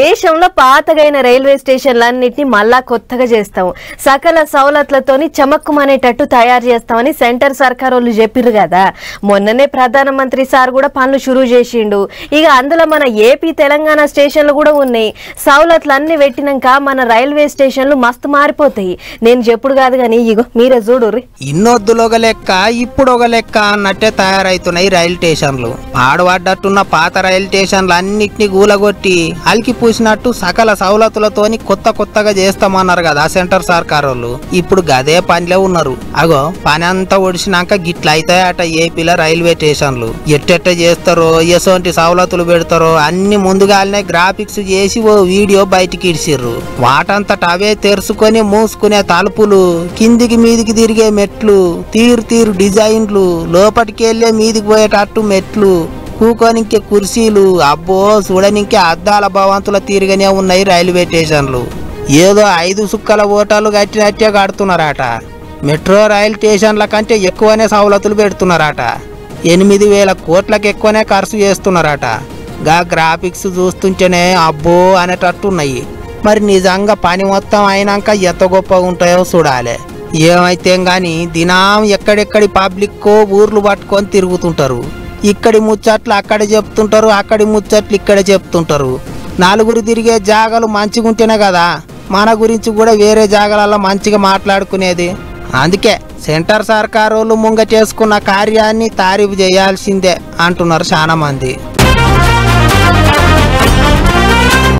దేశంలో పాతగైన రైల్వే స్టేషన్లన్నిటిని మళ్ళా కొత్తగా చేస్తాము సకల సౌలతులతోని చమక్కుమనేటట్టు తయారు చేస్తామని సెంటర్ సర్కారోళ్ళు చెప్పిరు కదా మొన్ననే ప్రధానమంత్రి సార్ కూడా పనులు షురూ చేసిండు ఇక అందులో మన ఏపీ తెలంగాణ స్టేషన్లు కూడా ఉన్నాయి సౌలతులన్నీ వెట్టినంక మన రైల్వే స్టేషన్లు మస్తు మారిపోతాయి నేను చెప్పుడు కాదు గాని ఇగో మీరే చూడురి ఇన్నొద్దులోగ లెక్క ఇప్పుడొక లెక్క అన్నట్టే తయారైతున్నాయి రైల్ స్టేషన్లు పాడుపడ్డట్టున్న పాత రైల్ స్టేషన్లన్నిటిని గూలగొట్టి అల్కి పూసినట్టు సకల సౌలతులతోని కొత్త కొత్తగా చేస్తామన్నారు కదా సెంటర్ సర్కారోళ్ళు ఇప్పుడు గదే పనిలో ఉన్నారు అగో పని అంతా ఒడిసినాక గిట్ల అయితాయట ఏపీల రైల్వే స్టేషన్లు ఎట్టెట్ట చేస్తారో ఎసోంటి సౌలతులు పెడతారో అన్ని ముందుగానే గ్రాఫిక్స్ చేసి ఓ వీడియో బయటికి ఇడిసిర్రు వాటంతట అవే తెరుచుకొని మూసుకునే తలుపులు కిందికి మీదికి తిరిగే మెట్లు తీరు తీరు డిజైన్లు లోపటికి వెళ్ళే మీదికి పోయేటట్టు మెట్లు కూకోనికే కుర్చీలు అబ్బో చూడనికే అద్దాల భవంతుల తీరుగానే ఉన్నాయి రైల్వే స్టేషన్లు ఏదో 5 సుక్కల ఓటాలు కట్టినట్టే కడుతున్నారట మెట్రో రైల్ స్టేషన్ల కంటే ఎక్కువనే సౌలతులు పెడుతున్నారట 8,000 కోట్లకు ఎక్కువనే ఖర్చు చేస్తున్నారట గా గ్రాఫిక్స్ చూస్తుంటేనే అబ్బో అనేటట్టున్నాయి మరి నిజంగా పని మొత్తం అయినాక ఎంత గొప్పగా ఉంటాయో చూడాలి ఏమైతే గాని దినం ఎక్కడెక్కడి పబ్లిక్ ఊర్లు పట్టుకొని తిరుగుతుంటారు ఇక్కడి ముచ్చట్లు అక్కడ చెప్తుంటారు అక్కడి ముచ్చట్లు ఇక్కడ చెప్తుంటారు నలుగురు తిరిగే జాగాలు మంచిగుంటేనే కదా మన గురించి కూడా వేరే జాగాలలో మంచిగా మాట్లాడుకునేది అందుకే సెంటర్ సర్కారోళ్ళు ముంగటేసుకున్న కార్యాన్ని తారీఫ్ చేయాల్సిందే అంటున్నారు చాలా మంది।